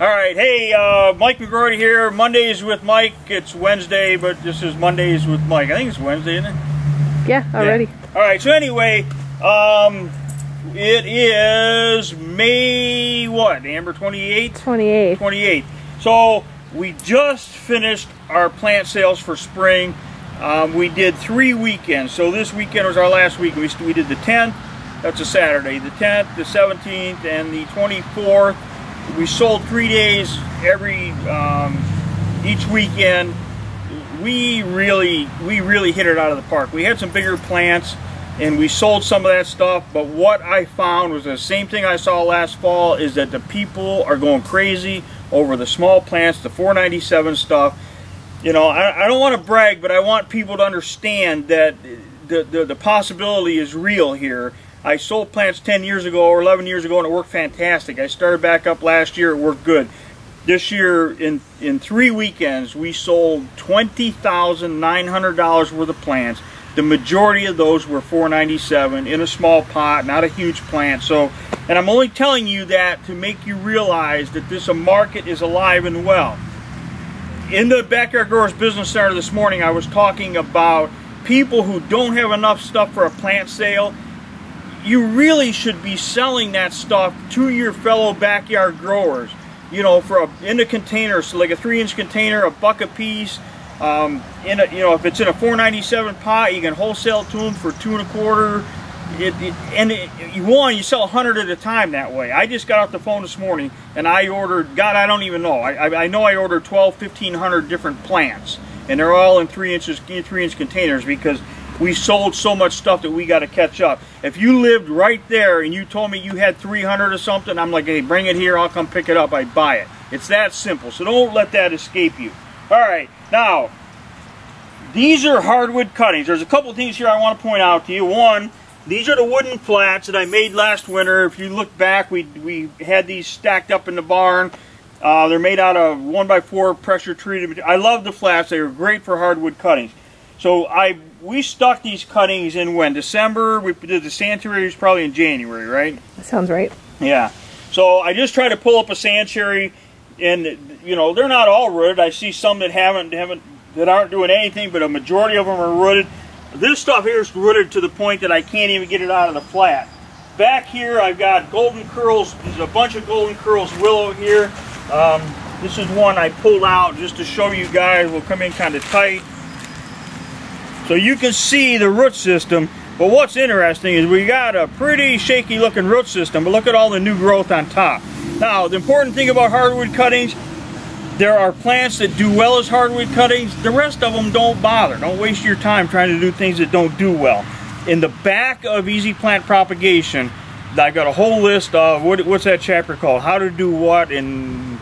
Alright, hey, Mike McGroarty here, Mondays with Mike. It's Wednesday, but this is Mondays with Mike. I think it's Wednesday, isn't it? Yeah, already. Yeah. Alright, so anyway, it is May, what, Amber, 28th? 28th. 28th. So, we just finished our plant sales for spring. We did 3 weekends, so this weekend was our last week. We did the 10th, that's a Saturday, the 10th, the 17th, and the 24th. We sold 3 days every each weekend. We really hit it out of the park. We had some bigger plants and we sold some of that stuff, but what I found was the same thing I saw last fall, is that the people are going crazy over the small plants, the 497 stuff. You know, I don't want to brag, but I want people to understand that the possibility is real here. I sold plants 10 years ago or 11 years ago and it worked fantastic. I started back up last year, it worked good. This year, in 3 weekends, we sold $20,900 worth of plants. The majority of those were 497 in a small pot, not a huge plant. So, and I'm only telling you that to make you realize that this market is alive and well. In the Backyard Growers Business Center this morning, I was talking about people who don't have enough stuff for a plant sale. You really should be selling that stuff to your fellow backyard growers, you know, in a container, so like a 3-inch container, a buck a piece. You know, if it's in a 497 pot, you can wholesale to them for $2.25. You sell 100 at a time that way. I just got off the phone this morning and I ordered, God, I don't even know. I know I ordered 1,500 different plants, and they're all in 3-inch containers because we sold so much stuff that we got to catch up. If you lived right there and you told me you had 300 or something, I'm like, hey, bring it here, I'll come pick it up, I buy it. It's that simple, so don't let that escape you. All right, now, these are hardwood cuttings. There's a couple things here I want to point out to you. One, these are the wooden flats that I made last winter. If you look back, we had these stacked up in the barn. They're made out of 1x4 pressure treated material. I love the flats, they are great for hardwood cuttings. So we stuck these cuttings in when? December. We did the sand cherry, was probably in January, right? That sounds right. Yeah. So I just try to pull up a sand cherry, and you know, they're not all rooted. I see some that aren't doing anything, but a majority of them are rooted. This stuff here is rooted to the point that I can't even get it out of the flat. Back here I've got golden curls. There's a bunch of golden curls willow here. This is one I pulled out just to show you guys. We'll come in kind of tight. So you can see the root system, but what's interesting is we got a pretty shaky looking root system, but look at all the new growth on top. Now, the important thing about hardwood cuttings, there are plants that do well as hardwood cuttings. The rest of them don't bother. Don't waste your time trying to do things that don't do well. In the back of Easy Plant Propagation, I've got a whole list of, what's that chapter called? How to do what and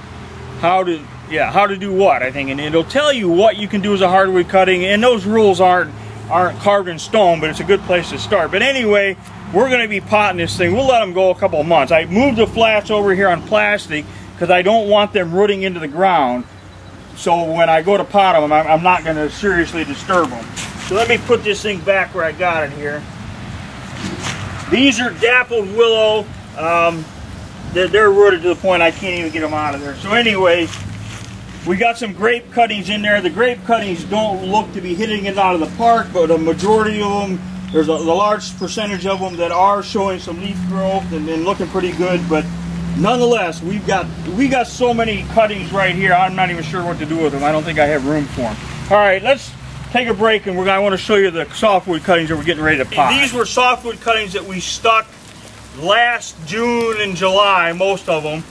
how to... Yeah, how to do what, I think, and it'll tell you what you can do as a hardwood cutting, and those rules aren't carved in stone, but it's a good place to start. But anyway, we're going to be potting this thing. We'll let them go a couple of months. I moved the flats over here on plastic because I don't want them rooting into the ground, so when I go to pot them, I'm not going to seriously disturb them. So let me put this thing back where I got it here. These are dappled willow. They're rooted to the point I can't even get them out of there. So anyway, we got some grape cuttings in there. The grape cuttings don't look to be hitting it out of the park, but a majority of them, there's a large percentage of them that are showing some leaf growth and been looking pretty good. But nonetheless, we got so many cuttings right here, I'm not even sure what to do with them. I don't think I have room for them. All right, let's take a break, and I want to show you the softwood cuttings that we're getting ready to pot. These were softwood cuttings that we stuck last June and July, most of them.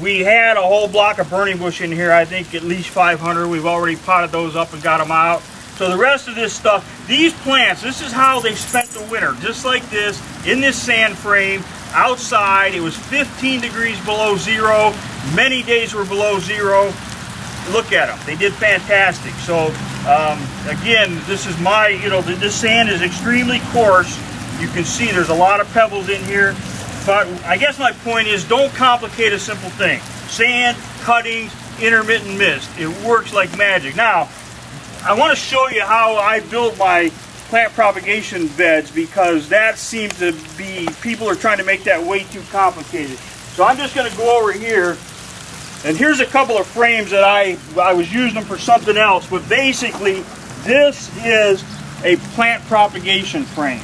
We had a whole block of burning bush in here, I think at least 500. We've already potted those up and got them out. So the rest of this stuff, these plants, this is how they spent the winter, just like this, in this sand frame, outside. It was 15 degrees below zero. Many days were below zero. Look at them, they did fantastic. So again, this is my, you know, this sand is extremely coarse. You can see there's a lot of pebbles in here. But I guess my point is, don't complicate a simple thing. Sand, cuttings, intermittent mist. It works like magic. Now, I want to show you how I built my plant propagation beds, because that seems to be, people are trying to make that way too complicated. So I'm just going to go over here And here's a couple of frames that I was using them for something else, but basically this is a plant propagation frame.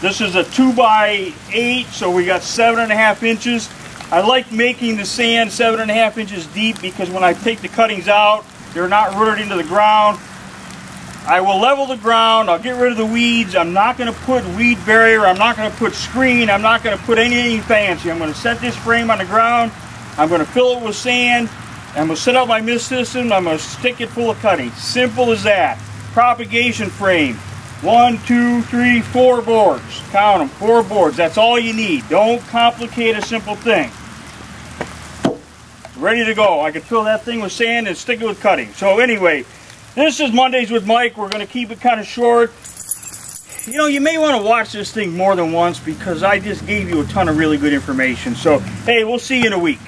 This is a 2x8, so we got 7.5 inches. I like making the sand 7.5 inches deep because when I take the cuttings out, they're not rooted into the ground. I will level the ground, I'll get rid of the weeds. I'm not going to put weed barrier, I'm not going to put screen, I'm not going to put anything fancy. I'm going to set this frame on the ground, I'm going to fill it with sand, I'm going to set up my mist system, I'm going to stick it full of cuttings. Simple as that. Propagation frame. 1, 2, 3, 4 boards. Count them, 4 boards. That's all you need. Don't complicate a simple thing. Ready to go. I could fill that thing with sand and stick it with cutting. So anyway, this is Mondays with Mike. We're going to keep it kind of short. You know, you may want to watch this thing more than once because I just gave you a ton of really good information. So, hey, we'll see you in a week.